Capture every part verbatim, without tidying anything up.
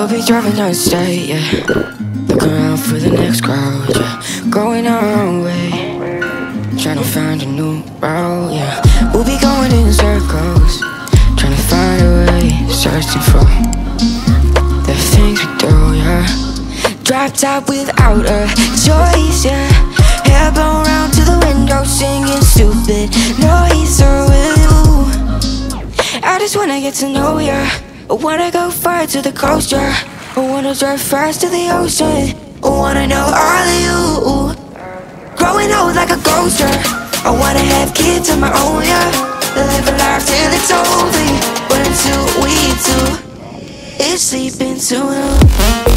We'll be driving down the state, yeah. Looking around for the next crowd, yeah. Going our own way, trying to find a new route, yeah. We'll be going in circles, trying to find a way, searching for the things we do, yeah. Dropped out without a choice, yeah. Hair blown round to the window, singing stupid noise with you. I just wanna get to know ya. I wanna go far to the coast, yeah. I wanna drive fast to the ocean. I wanna know all of you. Growing old like a ghost, yeah. I wanna have kids of my own, yeah. Live a life till it's over. But until we do, it's sleeping too long.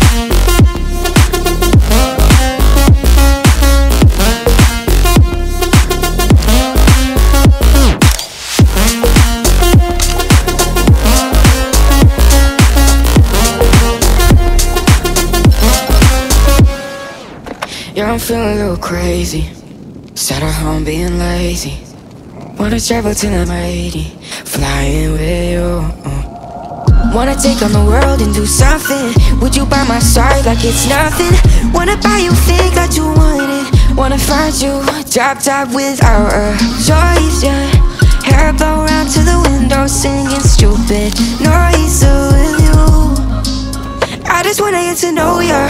Yeah, I'm feeling a little crazy. Sat at home being lazy. Wanna travel till I'm eighty, flying with you. uh. Wanna take on the world and do something. Would you buy my side like it's nothing? Wanna buy you, think that you want it. Wanna find you, drop top without a choice, yeah. Hair blow round to the window, singing stupid noise with you. I just wanna get to know ya.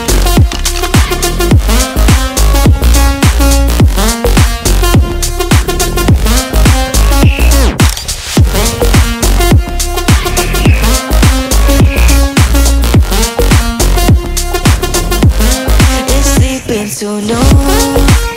To know